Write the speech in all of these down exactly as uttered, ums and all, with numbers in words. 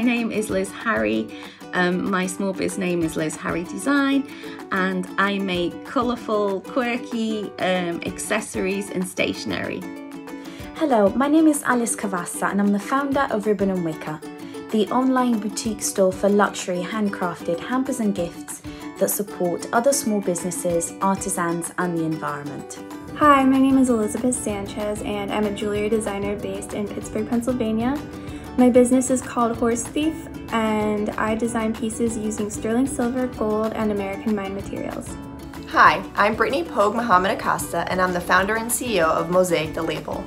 My name is Liz Harry. Um, my small biz name is Liz Harry Design, and I make colourful, quirky um, accessories and stationery. Hello, my name is Alice Cavassa, and I'm the founder of Ribbon and Wicker, the online boutique store for luxury handcrafted hampers and gifts that support other small businesses, artisans and the environment. Hi, my name is Elizabeth Sanchez, and I'm a jewelry designer based in Pittsburgh, Pennsylvania. My business is called Horse Thief, and I design pieces using sterling silver, gold, and American mined materials. Hi, I'm Brittany Pogue-Mohamed Acosta, and I'm the founder and C E O of Mosaic the Label.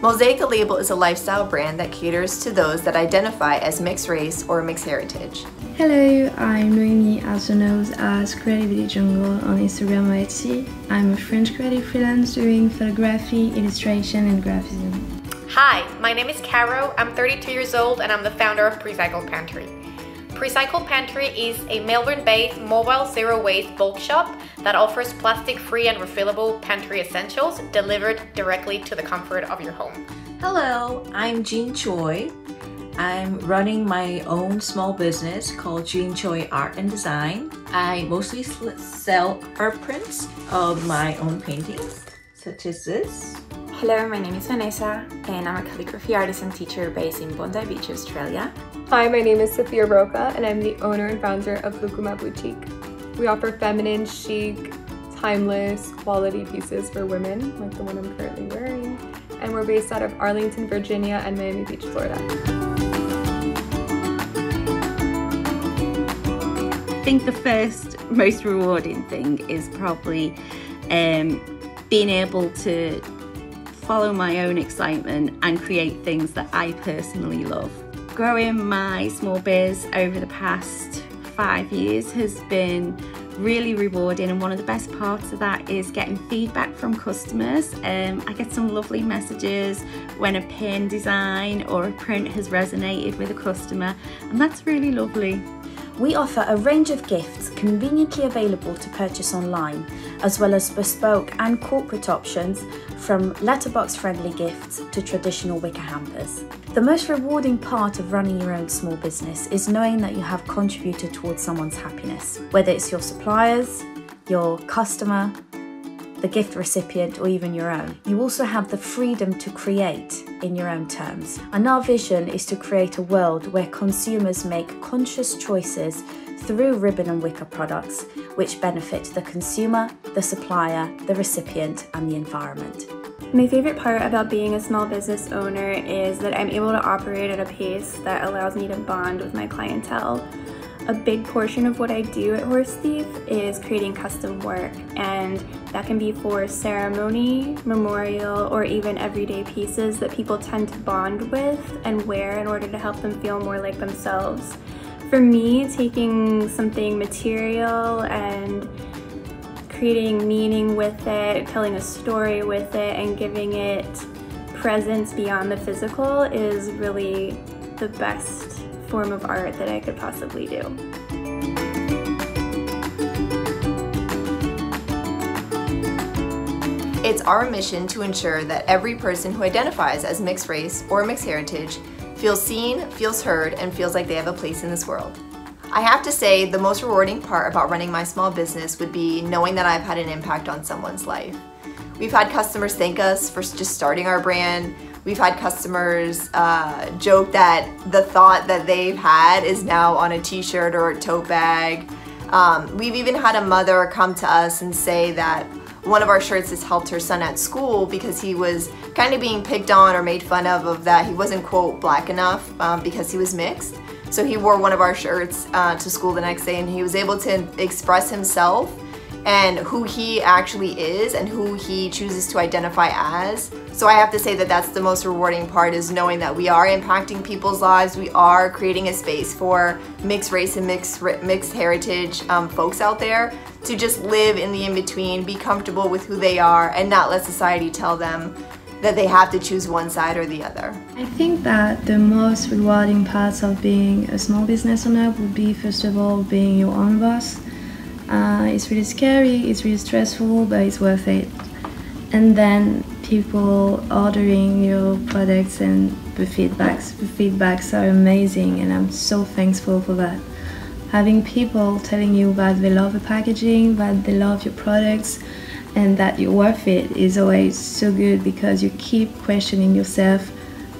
Mosaic the Label is a lifestyle brand that caters to those that identify as mixed race or mixed heritage. Hello, I'm Loemi, also known as Creativity Jungle on Instagram or Etsy. I'm a French creative freelance doing photography, illustration and graphism. Hi, my name is Caro, I'm thirty-two years old and I'm the founder of Precycled Pantry. Precycled Pantry is a Melbourne-based mobile zero-waste bulk shop that offers plastic-free and refillable pantry essentials delivered directly to the comfort of your home. Hello, I'm Jean Choi. I'm running my own small business called Jean Choi Art and Design. I mostly sell art prints of my own paintings, such as this. Hello, my name is Vanessa, and I'm a calligraphy artist and teacher based in Bondi Beach, Australia. Hi, my name is Sophia Broca, and I'm the owner and founder of Lucuma Boutique. We offer feminine, chic, timeless, quality pieces for women, like the one I'm currently wearing, and we're based out of Arlington, Virginia, and Miami Beach, Florida. I think the first, most rewarding thing is probably um, being able to follow my own excitement and create things that I personally love. Growing my small biz over the past five years has been really rewarding, and one of the best parts of that is getting feedback from customers. Um, I get some lovely messages when a pin design or a print has resonated with a customer, and that's really lovely. We offer a range of gifts conveniently available to purchase online, as well as bespoke and corporate options, from letterbox-friendly gifts to traditional wicker hampers. The most rewarding part of running your own small business is knowing that you have contributed towards someone's happiness, whether it's your suppliers, your customer, the gift recipient, or even your own. You also have the freedom to create in your own terms. And our vision is to create a world where consumers make conscious choices through ribbon and wicker products, which benefit the consumer, the supplier, the recipient, and the environment. My favorite part about being a small business owner is that I'm able to operate at a pace that allows me to bond with my clientele. A big portion of what I do at Horse Thief is creating custom work, and that can be for ceremony, memorial, or even everyday pieces that people tend to bond with and wear in order to help them feel more like themselves. For me, taking something material and creating meaning with it, telling a story with it, and giving it presence beyond the physical is really the best form of art that I could possibly do. It's our mission to ensure that every person who identifies as mixed race or mixed heritage feels seen, feels heard, and feels like they have a place in this world. I have to say, the most rewarding part about running my small business would be knowing that I've had an impact on someone's life. We've had customers thank us for just starting our brand. We've had customers uh, joke that the thought that they've had is now on a t-shirt or a tote bag. Um, we've even had a mother come to us and say that one of our shirts has helped her son at school because he was kind of being picked on or made fun of, of that he wasn't, quote, black enough um, because he was mixed. So he wore one of our shirts uh, to school the next day, and he was able to express himself and who he actually is and who he chooses to identify as. So I have to say that that's the most rewarding part, is knowing that we are impacting people's lives. We are creating a space for mixed race and mixed, mixed heritage um, folks out there to just live in the in-between, be comfortable with who they are, and not let society tell them that they have to choose one side or the other. I think that the most rewarding parts of being a small business owner would be, first of all, being your own boss. Uh, it's really scary, it's really stressful, but it's worth it. And then people ordering your products and the feedbacks. The feedbacks are amazing and I'm so thankful for that. Having people telling you that they love the packaging, that they love your products, and that you're worth it is always so good because you keep questioning yourself,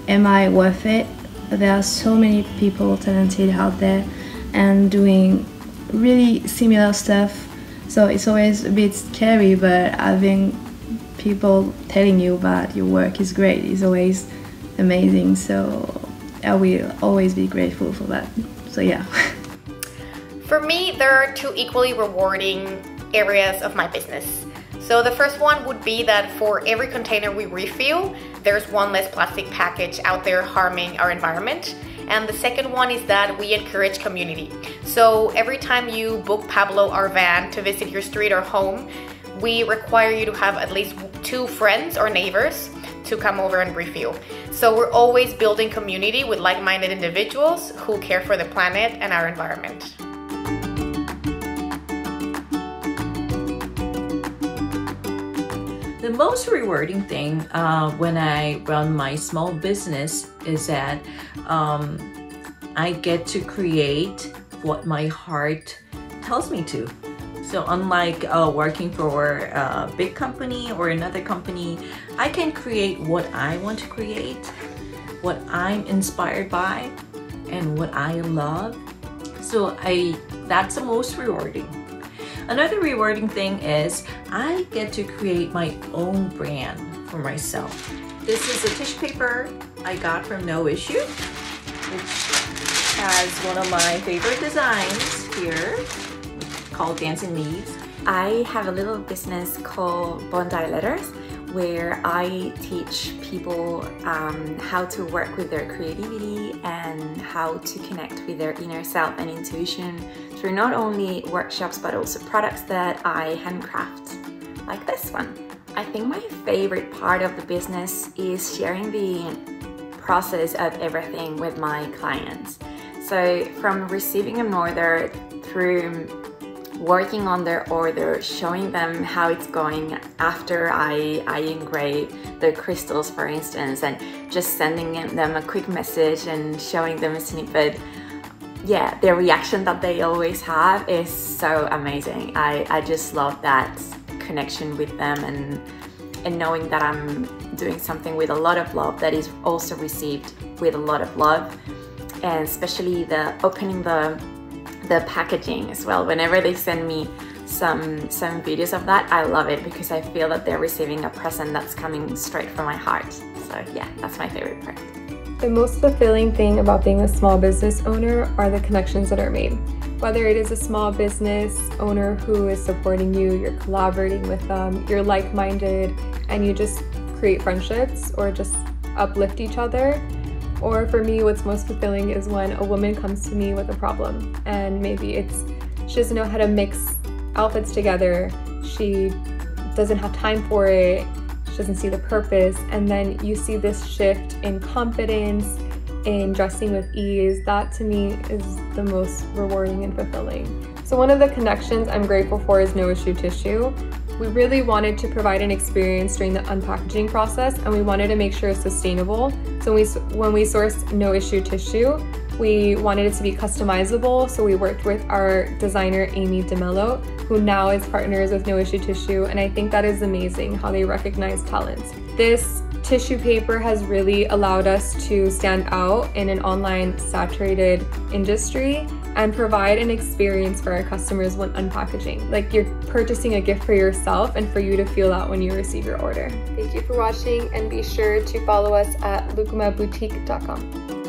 am I worth it? There are so many people talented out there and doing really similar stuff, so it's always a bit scary, but having people telling you that your work is great is always amazing, so I will always be grateful for that. So yeah. For me, there are two equally rewarding areas of my business. So the first one would be that for every container we refill, there's one less plastic package out there harming our environment. And the second one is that we encourage community. So every time you book Pablo, our van, to visit your street or home, we require you to have at least two friends or neighbors to come over and refuel. So we're always building community with like-minded individuals who care for the planet and our environment. The most rewarding thing uh, when I run my small business is that um, I get to create what my heart tells me to. So unlike uh, working for a big company or another company, I can create what I want to create, what I'm inspired by, and what I love. So I, that's the most rewarding. Another rewarding thing is I get to create my own brand for myself. This is a tissue paper I got from Noissue, which has one of my favorite designs here, called Dancing Leaves. I have a little business called Bondi Letters, where I teach people um, how to work with their creativity and how to connect with their inner self and intuition through not only workshops but also products that I handcraft, like this one. I think my favorite part of the business is sharing the process of everything with my clients. So from receiving an order through working on their order, showing them how it's going after I, I engrave the crystals, for instance, and just sending them a quick message and showing them a snippet. Yeah, the reaction that they always have is so amazing. I, I just love that connection with them and, and knowing that I'm doing something with a lot of love that is also received with a lot of love, and especially the opening the the packaging as well. Whenever they send me some some videos of that, I love it because I feel that they're receiving a present that's coming straight from my heart. So yeah, that's my favorite part. The most fulfilling thing about being a small business owner are the connections that are made. Whether it is a small business owner who is supporting you, you're collaborating with them, you're like-minded, and you just create friendships or just uplift each other. Or for me, what's most fulfilling is when a woman comes to me with a problem, and maybe it's she doesn't know how to mix outfits together, she doesn't have time for it, she doesn't see the purpose, and then you see this shift in confidence, in dressing with ease. That to me is the most rewarding and fulfilling. So one of the connections I'm grateful for is Noissue Tissue. We really wanted to provide an experience during the unpackaging process, and we wanted to make sure it's sustainable. So we, when we sourced Noissue Tissue, we wanted it to be customizable, so we worked with our designer Amy DeMello, who now is partners with Noissue Tissue, and I think that is amazing how they recognize talents. This tissue paper has really allowed us to stand out in an online saturated industry and provide an experience for our customers when unpackaging. Like, you're purchasing a gift for yourself and for you to feel out when you receive your order. Thank you for watching, and be sure to follow us at lucuma boutique dot com.